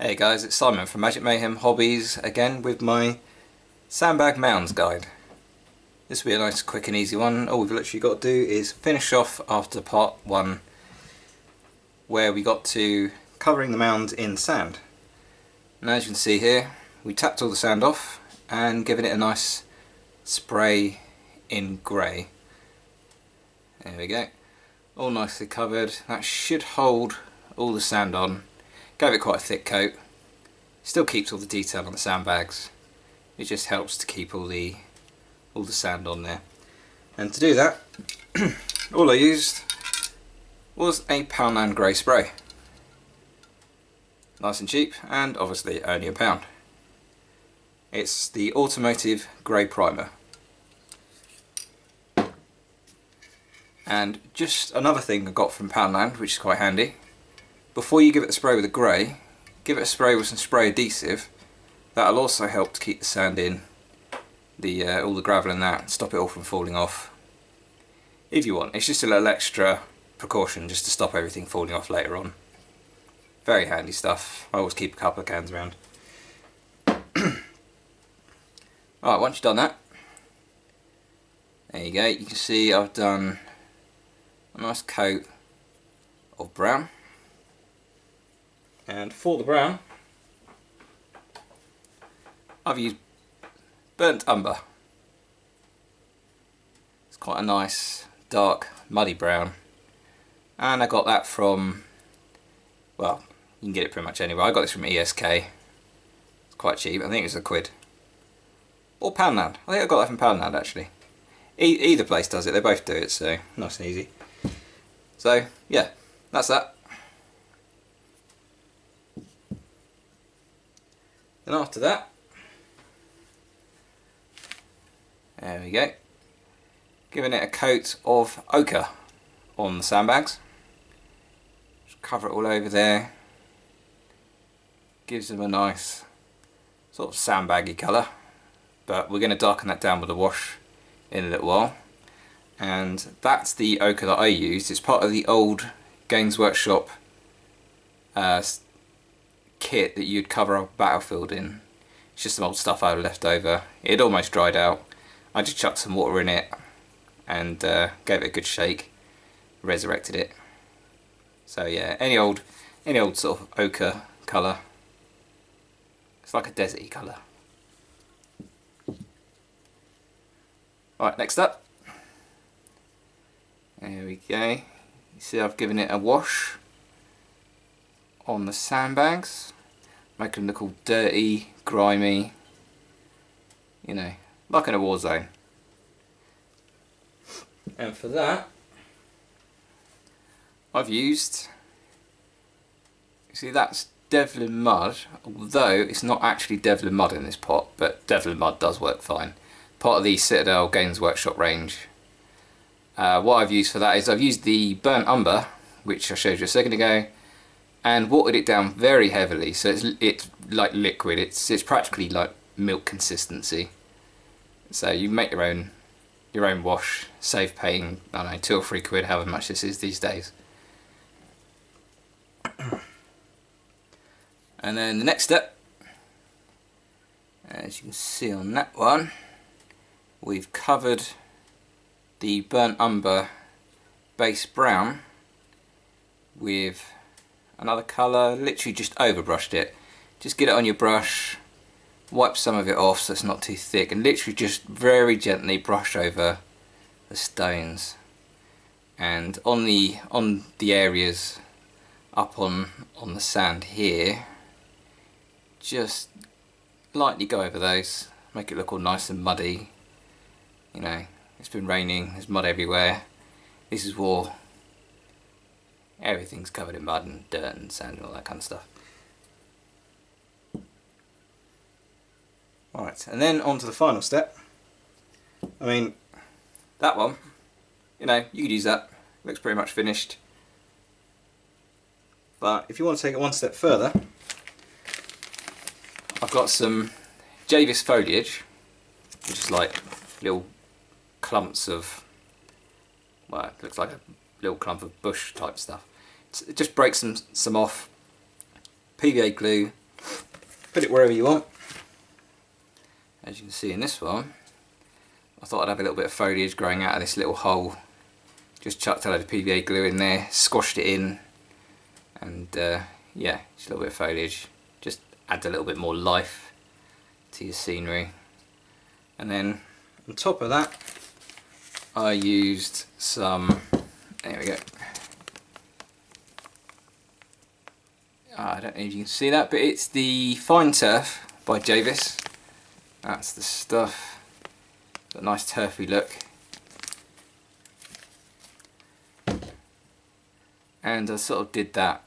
Hey guys, it's Simon from Magic Mayhem Hobbies again with my Sandbag Mounds guide. This will be a nice quick and easy one. All we've literally got to do is finish off after part 1 where we got to covering the mound in sand. And as you can see here, we tapped all the sand off and given it a nice spray in grey. There we go. All nicely covered. That should hold all the sand on. Gave it quite a thick coat, still keeps all the detail on the sandbags, it just helps to keep all the sand on there. And to do that, all I used was a Poundland grey spray. Nice and cheap and obviously only £1. It's the automotive grey primer. And just another thing I got from Poundland which is quite handy. Before you give it a spray with a grey, give it a spray with some spray adhesive. That'll also help to keep the sand in, all the gravel and that, and stop it all from falling off. If you want, it's just a little extra precaution just to stop everything falling off later on. Very handy stuff. I always keep a couple of cans around. Alright, once you've done that, there you go. You can see I've done a nice coat of brown. And for the brown, I've used burnt umber. It's quite a nice, dark, muddy brown. And I got that from, well, you can get it pretty much anywhere. I got this from ESK. It's quite cheap. I think it was £1. Or Poundland. I think I got that from Poundland, actually. Either place does it. They both do it, so nice and easy. So, yeah, that's that. And after that, there we go, giving it a coat of ochre on the sandbags. Just cover it all over there, gives them a nice sort of sandbaggy colour, but we're going to darken that down with a wash in a little while. And that's the ochre that I used. It's part of the old Games Workshop kit that you'd cover a battlefield in. It's just some old stuff I left over. It almost dried out. I just chucked some water in it and gave it a good shake, resurrected it. So yeah, any old sort of ochre colour. It's like a deserty colour. Right, next up. There we go. You see I've given it a wash on the sandbags, make them look all dirty, grimy, you know, like in a war zone. And for that, I've used, you see that's Devlin Mud, although it's not actually Devlin Mud in this pot, but Devlin Mud does work fine. Part of the Citadel Games Workshop range. What I've used for that is I've used the burnt umber, which I showed you a second ago, and watered it down very heavily, so it's like liquid. It's practically like milk consistency. So you make your own wash, save paying, I don't know, £2 or £3, however much this is these days. And then the next step, as you can see on that one, we've covered the burnt umber base brown with another colour, literally just overbrushed it. Just get it on your brush, wipe some of it off so it's not too thick, and literally just very gently brush over the stones. And on the areas up on the sand here, just lightly go over those, make it look all nice and muddy. You know, it's been raining, there's mud everywhere. This is war. Everything's covered in mud and dirt and sand and all that kind of stuff. Alright, and then on to the final step. I mean, that one, you know, you could use that. Looks pretty much finished. But if you want to take it one step further, I've got some Javis foliage, which is like little clumps of, well, it looks like a little clump of bush type stuff. Just break some off, PVA glue, put it wherever you want. As you can see in this one, I thought I'd have a little bit of foliage growing out of this little hole. Just chucked a load of PVA glue in there, squashed it in, and yeah, just a little bit of foliage. Just adds a little bit more life to your scenery. And then on top of that, I used some, there we go. I don't know if you can see that, but it's the Fine Turf by Javis. That's the stuff. Got a nice turfy look. And I sort of did that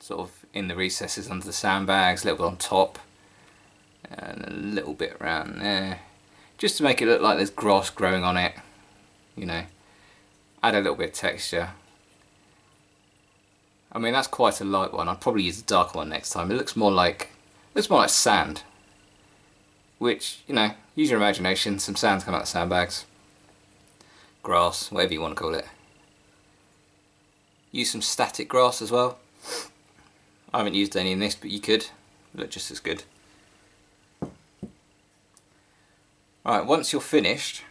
sort of in the recesses under the sandbags, a little bit on top, and a little bit around there, just to make it look like there's grass growing on it, you know, add a little bit of texture. I mean, that's quite a light one. I'll probably use a darker one next time. It looks more like sand, which, you know, use your imagination. Some sand's come out of sandbags, grass, whatever you want to call it. Use some static grass as well. I haven't used any in this, but you could. Look just as good. Alright, once you're finished,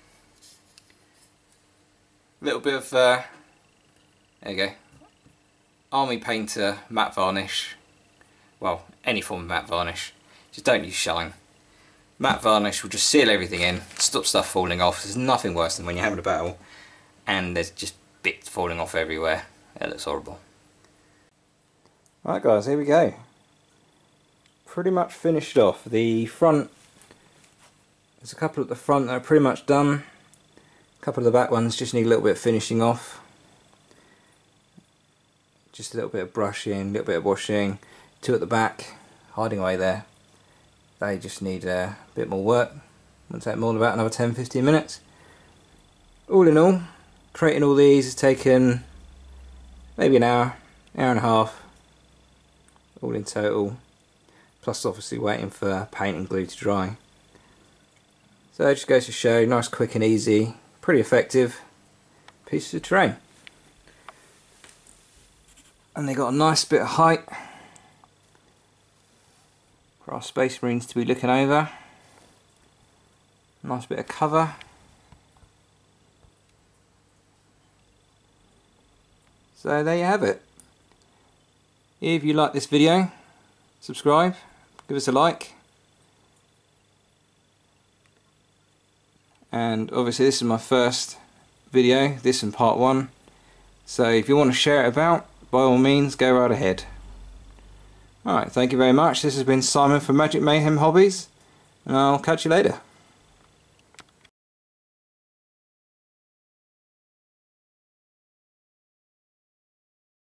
a little bit of, there you go, Army Painter matte varnish. Well, any form of matte varnish. Just don't use shine. Matte varnish will just seal everything in, stop stuff falling off. There's nothing worse than when you're having a battle and there's just bits falling off everywhere. It looks horrible. Right guys, here we go. Pretty much finished off. The front, there's a couple at the front that are pretty much done. A couple of the back ones just need a little bit of finishing off. Just a little bit of brushing, a little bit of washing. Two at the back, hiding away there. They just need a bit more work. It'll take more than about another 10–15 minutes. All in all, creating all these has taken maybe an hour, hour and a half, all in total, plus obviously waiting for paint and glue to dry. So it just goes to show, nice, quick and easy, pretty effective pieces of terrain. And they got a nice bit of height for our Space Marines to be looking over. Nice bit of cover. So there you have it. If you like this video, subscribe, give us a like. And obviously this is my first video, this and part one. So if you want to share it about, by all means, go right ahead. Alright, thank you very much. This has been Simon from Magic Mayhem Hobbies, and I'll catch you later.